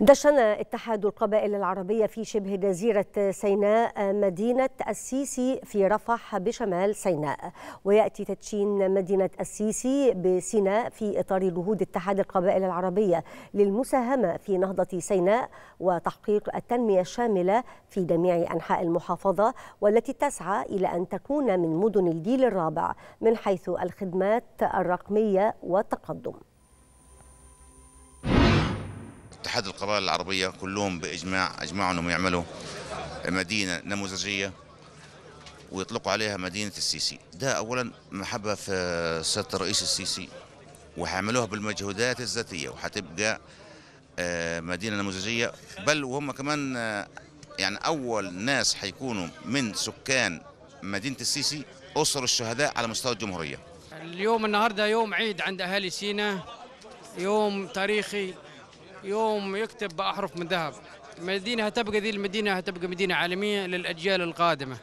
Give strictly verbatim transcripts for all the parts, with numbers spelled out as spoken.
دشن اتحاد القبائل العربية في شبه جزيرة سيناء مدينة السيسي في رفح بشمال سيناء. ويأتي تدشين مدينة السيسي بسيناء في إطار جهود اتحاد القبائل العربية للمساهمة في نهضة سيناء وتحقيق التنمية الشاملة في جميع أنحاء المحافظة، والتي تسعى إلى أن تكون من مدن الجيل الرابع من حيث الخدمات الرقمية والتقدم. اتحاد القبائل العربية كلهم بإجماع أجمعوا أنهم يعملوا مدينة نموذجية ويطلقوا عليها مدينة السيسي. ده أولا محبة في سيادة الرئيس السيسي، وحيعملوها بالمجهودات الذاتية وحتبقى مدينة نموذجية، بل وهم كمان يعني أول ناس حيكونوا من سكان مدينة السيسي أسر الشهداء على مستوى الجمهورية. اليوم النهاردة يوم عيد عند أهالي سيناء، يوم تاريخي، يوم يكتب بأحرف من ذهب. المدينة هتبقى ذي المدينة هتبقى مدينة عالمية للأجيال القادمة.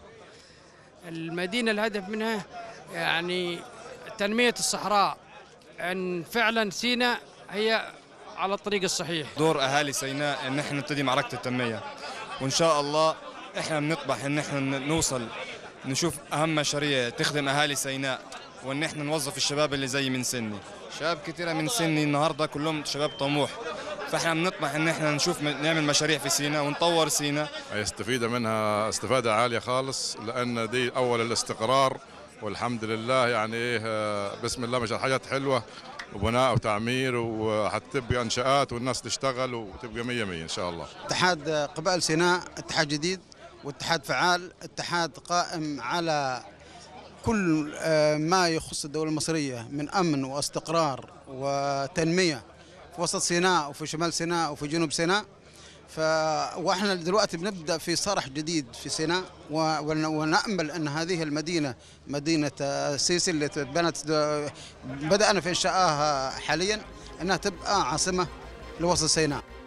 المدينة الهدف منها يعني تنمية الصحراء، أن فعلا سيناء هي على الطريق الصحيح. دور أهالي سيناء أن احنا نبتدي معركة التنمية، وإن شاء الله احنا بنطمح أن احنا نوصل نشوف أهم مشاريع تخدم أهالي سيناء، وأن احنا نوظف الشباب اللي زي من سني. شباب كتيرة من سني النهاردة كلهم شباب طموح، فاحنا بنطمح ان احنا نشوف نعمل مشاريع في سيناء ونطور سيناء هيستفيد منها استفاده عاليه خالص، لان دي اول الاستقرار والحمد لله. يعني ايه بسم الله، مش حاجات حلوه وبناء وتعمير وهتبقى انشاءات والناس تشتغل وتبقى مية مية ان شاء الله. اتحاد قبائل سيناء اتحاد جديد واتحاد فعال، اتحاد قائم على كل ما يخص الدوله المصريه من امن واستقرار وتنميه في وسط سيناء وفي شمال سيناء وفي جنوب سيناء. ف... واحنا دلوقتي بنبدا في صرح جديد في سيناء، و... ونامل ان هذه المدينه مدينه السيسي اللي تبنت بدانا في انشائها حاليا انها تبقى عاصمه لوسط سيناء.